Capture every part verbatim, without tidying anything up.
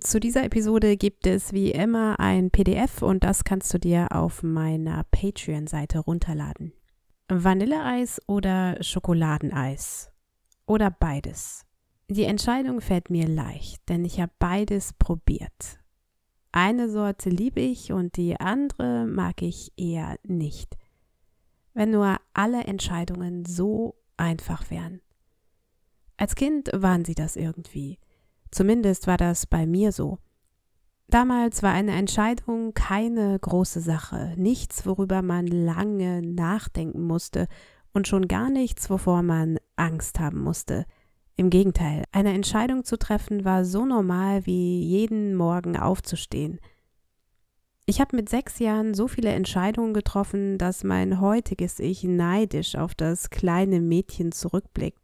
Zu dieser Episode gibt es wie immer ein P D F und das kannst du dir auf meiner Patreon-Seite runterladen. Vanilleeis oder Schokoladeneis? Oder beides? Die Entscheidung fällt mir leicht, denn ich habe beides probiert. Eine Sorte liebe ich und die andere mag ich eher nicht. Wenn nur alle Entscheidungen so einfach wären. Als Kind waren sie das irgendwie. Zumindest war das bei mir so. Damals war eine Entscheidung keine große Sache, nichts, worüber man lange nachdenken musste und schon gar nichts, wovor man Angst haben musste. Im Gegenteil, eine Entscheidung zu treffen war so normal wie jeden Morgen aufzustehen. Ich habe mit sechs Jahren so viele Entscheidungen getroffen, dass mein heutiges Ich neidisch auf das kleine Mädchen zurückblickt.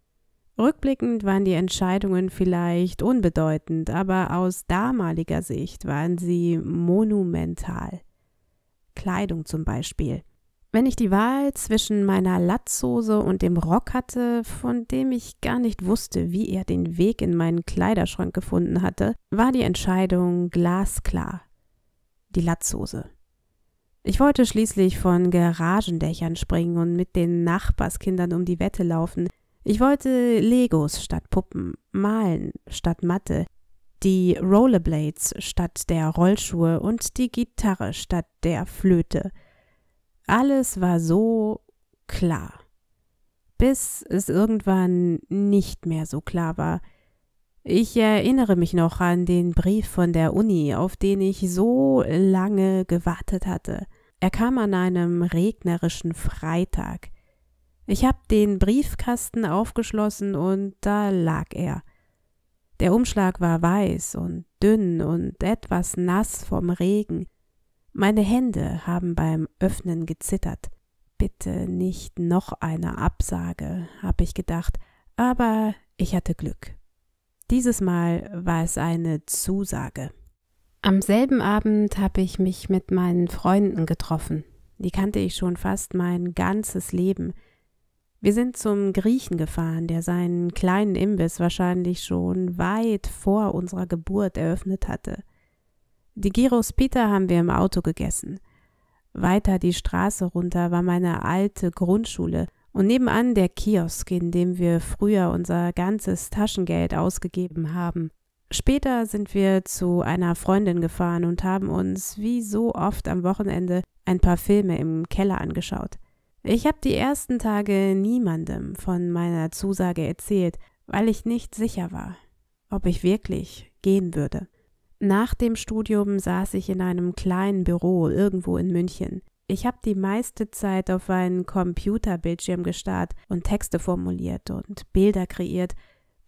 Rückblickend waren die Entscheidungen vielleicht unbedeutend, aber aus damaliger Sicht waren sie monumental. Kleidung zum Beispiel. Wenn ich die Wahl zwischen meiner Latzhose und dem Rock hatte, von dem ich gar nicht wusste, wie er den Weg in meinen Kleiderschrank gefunden hatte, war die Entscheidung glasklar. Die Latzhose. Ich wollte schließlich von Garagendächern springen und mit den Nachbarskindern um die Wette laufen. Ich wollte Legos statt Puppen, Malen statt Mathe, die Rollerblades statt der Rollschuhe und die Gitarre statt der Flöte. Alles war so klar, bis es irgendwann nicht mehr so klar war. Ich erinnere mich noch an den Brief von der Uni, auf den ich so lange gewartet hatte. Er kam an einem regnerischen Freitag. Ich habe den Briefkasten aufgeschlossen und da lag er. Der Umschlag war weiß und dünn und etwas nass vom Regen. Meine Hände haben beim Öffnen gezittert. Bitte nicht noch eine Absage, habe ich gedacht, aber ich hatte Glück. Dieses Mal war es eine Zusage. Am selben Abend habe ich mich mit meinen Freunden getroffen. Die kannte ich schon fast mein ganzes Leben. Wir sind zum Griechen gefahren, der seinen kleinen Imbiss wahrscheinlich schon weit vor unserer Geburt eröffnet hatte. Die Gyros Pita haben wir im Auto gegessen. Weiter die Straße runter war meine alte Grundschule und nebenan der Kiosk, in dem wir früher unser ganzes Taschengeld ausgegeben haben. Später sind wir zu einer Freundin gefahren und haben uns, wie so oft am Wochenende, ein paar Filme im Keller angeschaut. Ich habe die ersten Tage niemandem von meiner Zusage erzählt, weil ich nicht sicher war, ob ich wirklich gehen würde. Nach dem Studium saß ich in einem kleinen Büro irgendwo in München. Ich habe die meiste Zeit auf einen Computerbildschirm gestarrt und Texte formuliert und Bilder kreiert,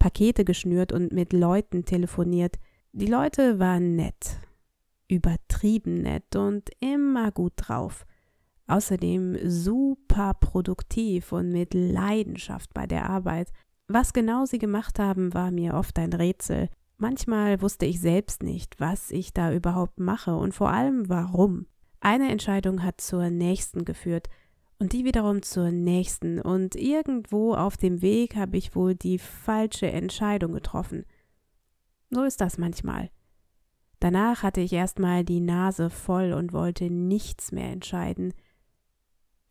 Pakete geschnürt und mit Leuten telefoniert. Die Leute waren nett, übertrieben nett und immer gut drauf. Außerdem super produktiv und mit Leidenschaft bei der Arbeit. Was genau sie gemacht haben, war mir oft ein Rätsel. Manchmal wusste ich selbst nicht, was ich da überhaupt mache und vor allem warum. Eine Entscheidung hat zur nächsten geführt und die wiederum zur nächsten und irgendwo auf dem Weg habe ich wohl die falsche Entscheidung getroffen. So ist das manchmal. Danach hatte ich erstmal die Nase voll und wollte nichts mehr entscheiden.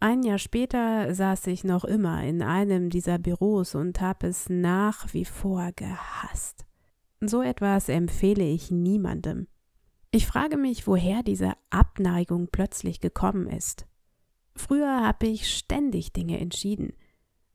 Ein Jahr später saß ich noch immer in einem dieser Büros und habe es nach wie vor gehasst. So etwas empfehle ich niemandem. Ich frage mich, woher diese Abneigung plötzlich gekommen ist. Früher habe ich ständig Dinge entschieden.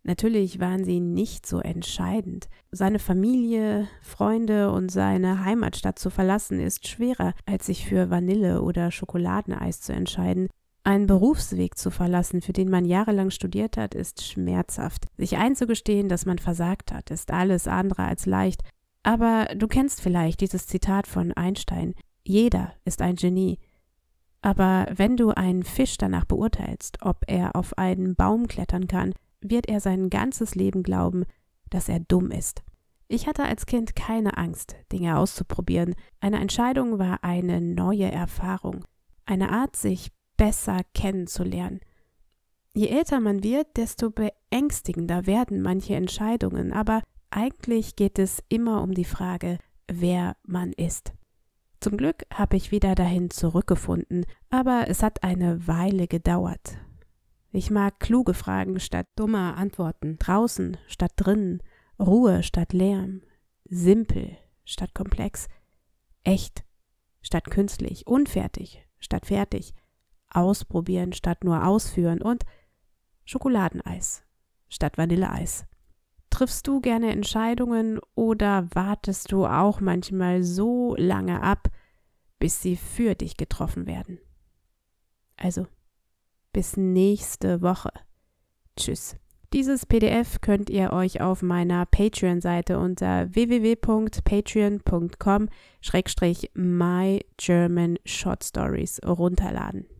Natürlich waren sie nicht so entscheidend. Seine Familie, Freunde und seine Heimatstadt zu verlassen ist schwerer, als sich für Vanille- oder Schokoladeneis zu entscheiden. Einen Berufsweg zu verlassen, für den man jahrelang studiert hat, ist schmerzhaft. Sich einzugestehen, dass man versagt hat, ist alles andere als leicht. Aber du kennst vielleicht dieses Zitat von Einstein: Jeder ist ein Genie. Aber wenn du einen Fisch danach beurteilst, ob er auf einen Baum klettern kann, wird er sein ganzes Leben glauben, dass er dumm ist. Ich hatte als Kind keine Angst, Dinge auszuprobieren. Eine Entscheidung war eine neue Erfahrung, eine Art, sich besser kennenzulernen. Je älter man wird, desto beängstigender werden manche Entscheidungen, aber eigentlich geht es immer um die Frage, wer man ist. Zum Glück habe ich wieder dahin zurückgefunden, aber es hat eine Weile gedauert. Ich mag kluge Fragen statt dummer Antworten, draußen statt drinnen, Ruhe statt Lärm, simpel statt komplex, echt statt künstlich, unfertig statt fertig, ausprobieren statt nur ausführen und Schokoladeneis statt Vanilleeis. Triffst du gerne Entscheidungen oder wartest du auch manchmal so lange ab, bis sie für dich getroffen werden? Also, bis nächste Woche. Tschüss. Dieses P D F könnt ihr euch auf meiner Patreon-Seite unter w w w punkt patreon punkt com slash my german short stories runterladen.